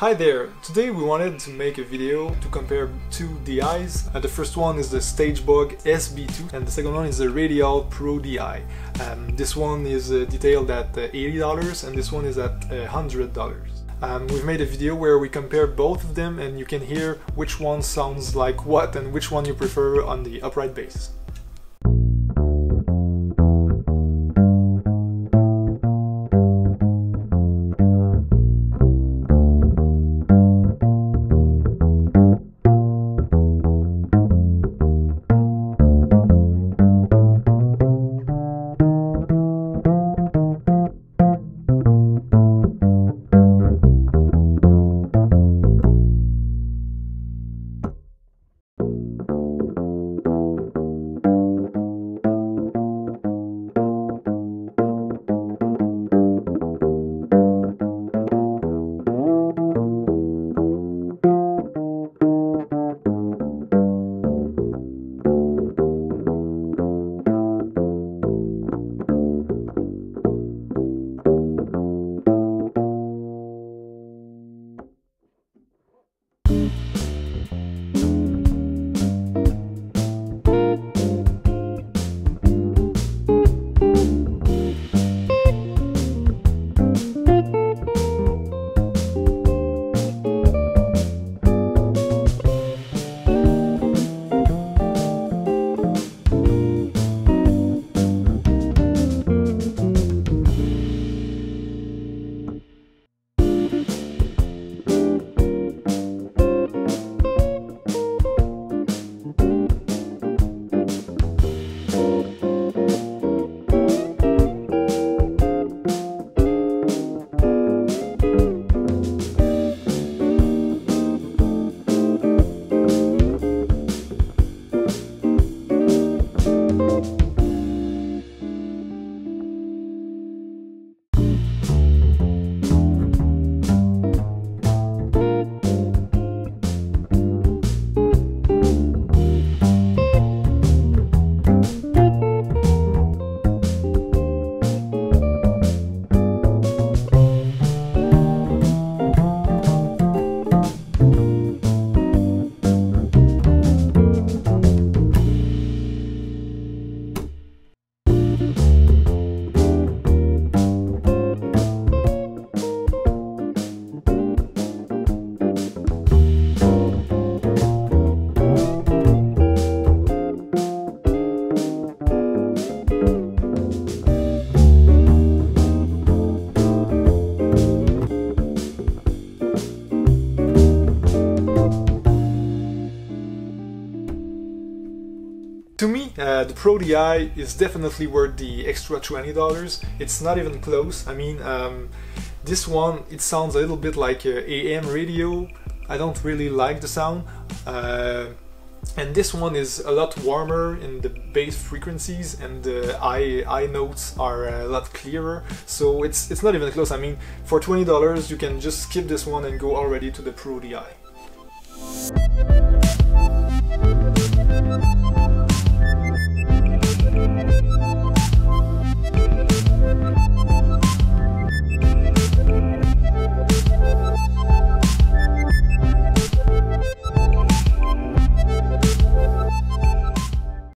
Hi there! Today we wanted to make a video to compare two DIs. The first one is the Stage Bug SB2 and the second one is the Radial Pro DI. This one is detailed at $80 and this one is at $100. We've made a video where we compare both of them and you can hear which one sounds like what and which one you prefer on the upright bass. To me, the Pro DI is definitely worth the extra $20. It's not even close. I mean, this one, it sounds a little bit like AM radio. I don't really like the sound. And this one is a lot warmer in the bass frequencies and the I notes are a lot clearer. So it's not even close. I mean, for $20, you can just skip this one and go already to the Pro DI.